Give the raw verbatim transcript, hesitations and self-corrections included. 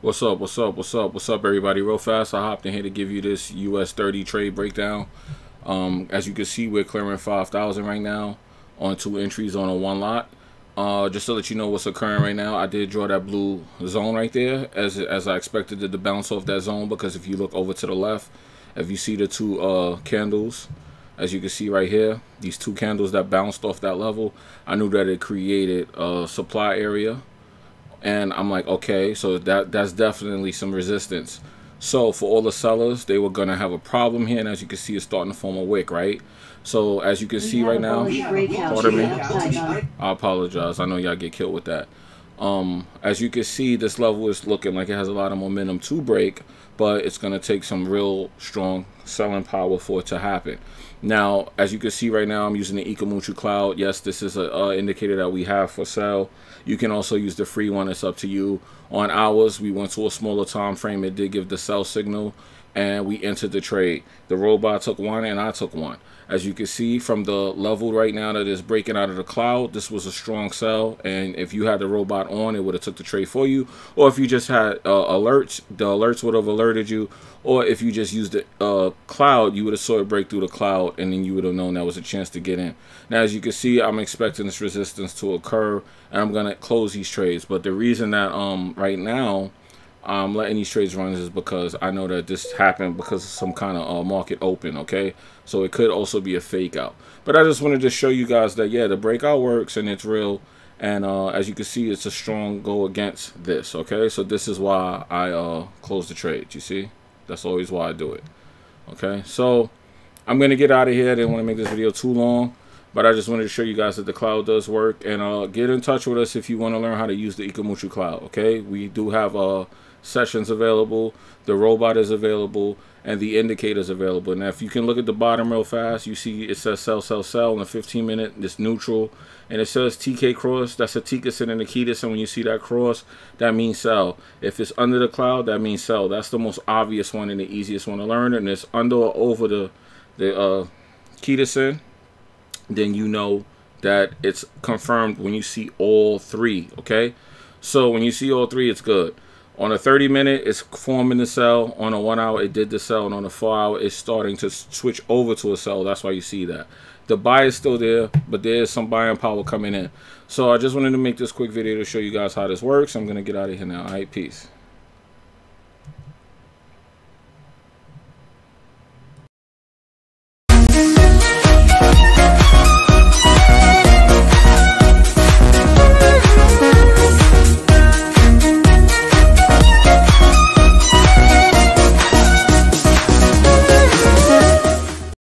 What's up, what's up, what's up, what's up, everybody? Real fast, I hopped in here to give you this U S thirty trade breakdown. Um, as you can see, we're clearing five thousand right now on two entries on a one lot. Uh, just to let you know what's occurring right now, I did draw that blue zone right there, as, as I expected it to bounce off that zone, because if you look over to the left, if you see the two uh, candles, as you can see right here, these two candles that bounced off that level, I knew that it created a supply area. And I'm like, okay, so that that's definitely some resistance. So for all the sellers, they were gonna have a problem here, and as you can see, it's starting to form a wick, right? So as you can we see right now, pardon me, I apologize. I know y'all get killed with that. Um, as you can see, this level is looking like it has a lot of momentum to break, but it's gonna take some real strong selling power for it to happen. Now, as you can see right now, I'm using the Ichimoku Cloud. Yes, this is an uh, indicator that we have for sale. You can also use the free one. It's up to you. On ours, we went to a smaller time frame. It did give the sell signal, and we entered the trade. The robot took one, and I took one. As you can see from the level right now that is breaking out of the cloud, this was a strong sell. And if you had the robot on, it would have took the trade for you. Or if you just had uh, alerts, the alerts would have alerted you. Or if you just used the uh, cloud, you would have saw it break through the cloud, and then you would have known that was a chance to get in. Now, as you can see, I'm expecting this resistance to occur, and I'm going to close these trades. But the reason that um right now I'm letting these trades run is because I know that this happened because of some kind of uh, market open, okay? So it could also be a fake out. But I just wanted to show you guys that, yeah, the breakout works and it's real. And uh, as you can see, it's a strong go against this, okay? So this is why I uh, close the trade, you see? That's always why I do it, okay? So I'm going to get out of here. I didn't want to make this video too long, but I just wanted to show you guys that the cloud does work. And uh, get in touch with us if you want to learn how to use the Ichimoku Cloud, okay? We do have a... Uh, sessions available, the robot is available, and the indicators available. Now, if you can look at the bottom real fast, you see it says sell, sell, sell in a fifteen minute, it's neutral, and it says T K cross. That's a Tenkan and a Kijun, and when you see that cross, that means sell. If it's under the cloud, that means sell. That's the most obvious one and the easiest one to learn. And it's under or over the the uh Kijun, then you know that it's confirmed when you see all three, okay? So when you see all three, it's good. On a thirty minute, it's forming the sell. On a one hour, it did the sell. And on a four hour, it's starting to switch over to a sell. That's why you see that. The buy is still there, but there's some buying power coming in. So I just wanted to make this quick video to show you guys how this works. I'm going to get out of here now. All right, peace.